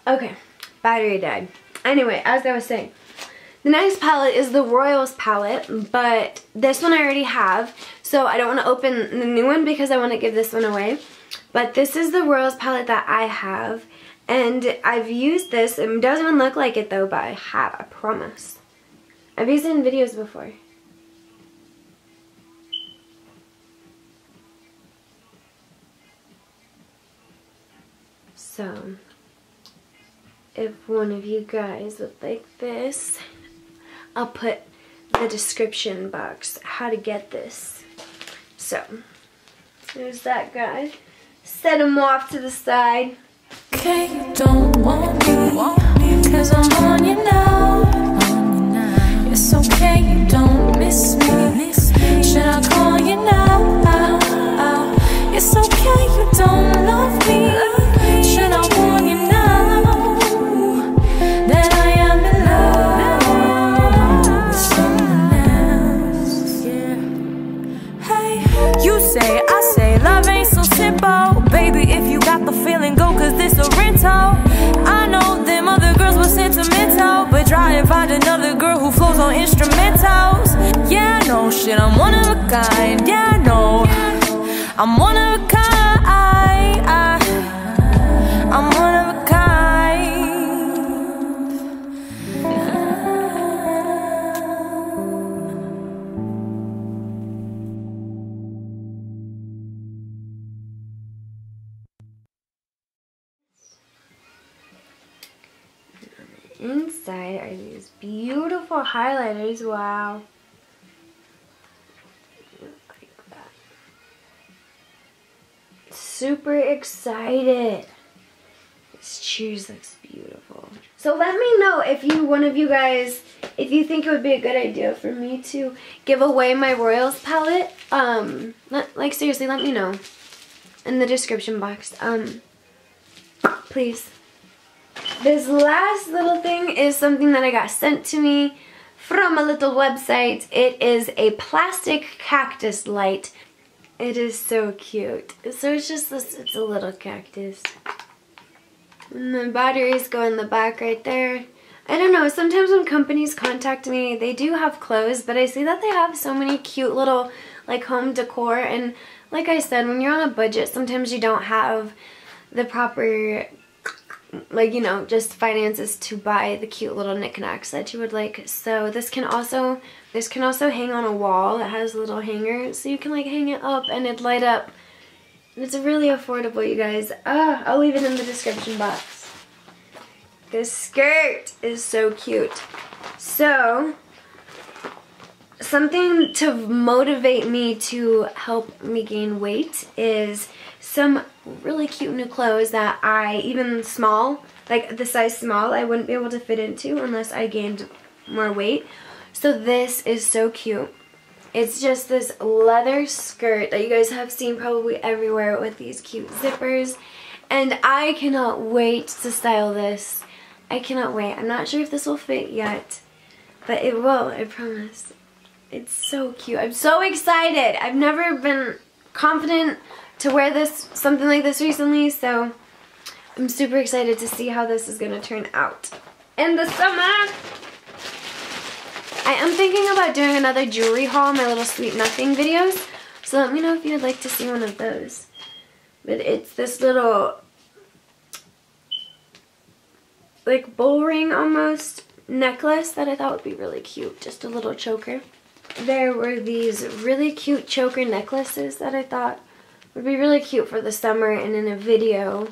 Okay, battery died. Anyway, as I was saying, the next palette is the Royals palette, but this one I already have, so I don't want to open the new one because I want to give this one away. But this is the Royals palette that I have, and I've used this. It doesn't even look like it though, but I have, I promise. I've used it in videos before. So, if one of you guys would like this. I'll put the description box how to get this. So there's that guy. Set him off to the side. Okay, you don't want me, cause I'm on you now. It's okay, you don't miss me. Should I call you now? It's okay, you don't love me. Should I warn you now that I am in love with someone else? Yeah. Hey, you say, I say, love ain't so simple. Baby, if you got the feeling, go, cause this a rental. I know them other girls were sentimental, but try and find another girl who flows on instrumentals. Yeah, I know, shit, I'm one of a kind. Yeah, I know, I'm one of a kind. I, I'm one of a kind. Inside are these beautiful highlighters. Wow. Super excited. This cheese looks beautiful. So let me know if you, one of you guys, if you think it would be a good idea for me to give away my Royals palette. Um, let, like seriously, let me know in the description box. Um, please. This last little thing is something that I got sent to me from a little website. It is a plastic cactus light. It is so cute. So it's just this, it's a little cactus. And the batteries go in the back right there. I don't know, sometimes when companies contact me, they do have clothes, but I see that they have so many cute little like home decor, and like I said, when you're on a budget, sometimes you don't have the proper, like, you know, just finances to buy the cute little knickknacks that you would like. So this can also this can also hang on a wall. It has a little hanger, so you can like hang it up and it light up. It's really affordable, you guys. Ah, I'll leave it in the description box. This skirt is so cute. So something to motivate me to help me gain weight is some really cute new clothes that I, even small, like the size small, I wouldn't be able to fit into unless I gained more weight. So this is so cute. It's just this leather skirt that you guys have seen probably everywhere with these cute zippers. And I cannot wait to style this. I cannot wait. I'm not sure if this will fit yet, but it will, I promise. It's so cute. I'm so excited. I've never been confident to wear this, something like this recently, so I'm super excited to see how this is going to turn out. In the summer, I am thinking about doing another jewelry haul, my little sweet nothing videos, so let me know if you'd like to see one of those. But it's this little, like, bull ring almost necklace that I thought would be really cute, just a little choker. There were these really cute choker necklaces that I thought would be really cute for the summer and in a video.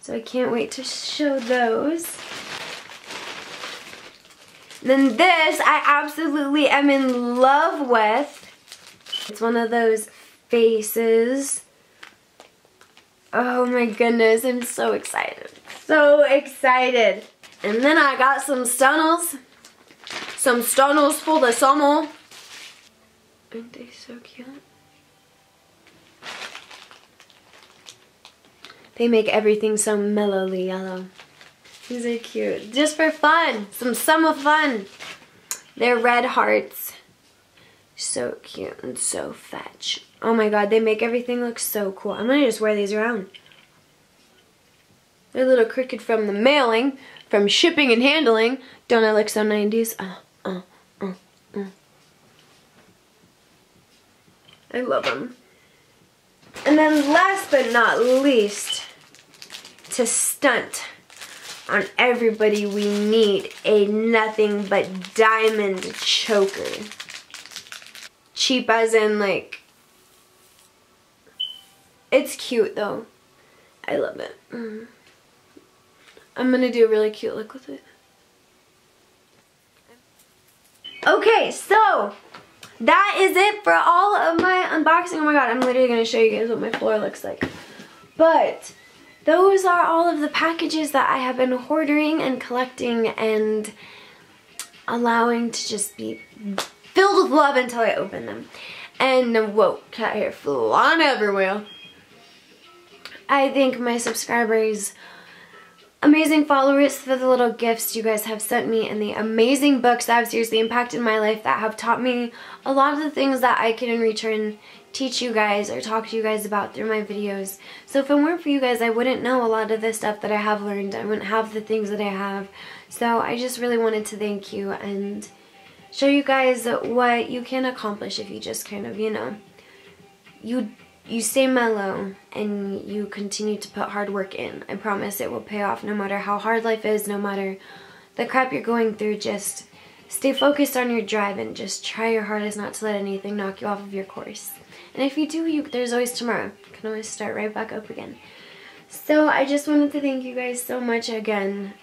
So I can't wait to show those. Then this I absolutely am in love with. It's one of those faces. Oh my goodness, I'm so excited. So excited. And then I got some stunnels. Some stunnels for the summer. Aren't they so cute? They make everything so mellowly yellow. These are cute. Just for fun. Some summer fun. They're red hearts. So cute and so fetch. Oh my god, they make everything look so cool. I'm gonna just wear these around. They're a little crooked from the mailing, from shipping and handling. Don't I look so nineties? Uh, uh, uh, uh. I love them. And then last but not least, to stunt on everybody, we need a nothing but diamond choker. Cheap as in, like, it's cute though. I love it. Mm. I'm gonna do a really cute look with it. Okay, so that is it for all of my unboxing. Oh my god, I'm literally gonna show you guys what my floor looks like. But those are all of the packages that I have been hoarding and collecting and allowing to just be filled with love until I open them. And whoa, cat hair flew on everywhere. I thank my subscribers, amazing followers, for the little gifts you guys have sent me and the amazing books that have seriously impacted my life, that have taught me a lot of the things that I can in return teach you guys or talk to you guys about through my videos. So if it weren't for you guys, I wouldn't know a lot of the stuff that I have learned. I wouldn't have the things that I have. So I just really wanted to thank you and show you guys what you can accomplish if you just kind of, you know, you you stay mellow and you continue to put hard work in. I promise it will pay off no matter how hard life is, no matter the crap you're going through. Just stay focused on your drive and just try your hardest not to let anything knock you off of your course. And if you do, you, there's always tomorrow. You can always start right back up again. So I just wanted to thank you guys so much again.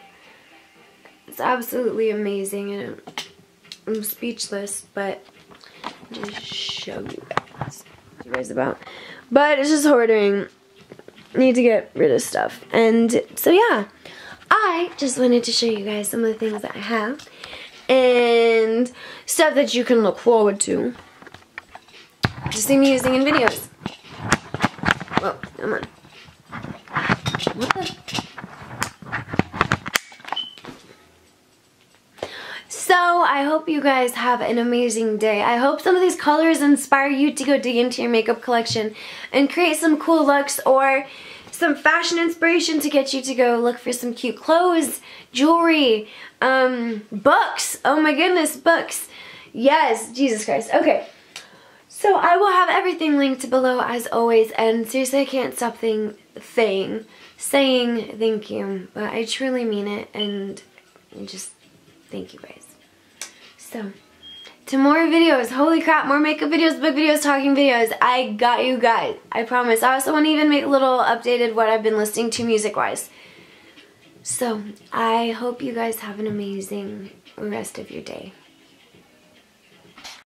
It's absolutely amazing and I'm speechless, but I'll just show you guys what you guys about. But it's just hoarding. Need to get rid of stuff. And so yeah, I just wanted to show you guys some of the things that I have and stuff that you can look forward to to see me using in videos. Whoa, come on. What the? So I hope you guys have an amazing day. I hope some of these colors inspire you to go dig into your makeup collection and create some cool looks or some fashion inspiration to get you to go look for some cute clothes, jewelry, um, books. Oh my goodness, books. Yes, Jesus Christ. Okay. So I will have everything linked below as always, and seriously I can't stop thing, thing, saying thank you, but I truly mean it and just thank you guys. So, to more videos, holy crap, more makeup videos, book videos, talking videos, I got you guys, I promise. I also want to even make a little updated what I've been listening to music wise. So, I hope you guys have an amazing rest of your day.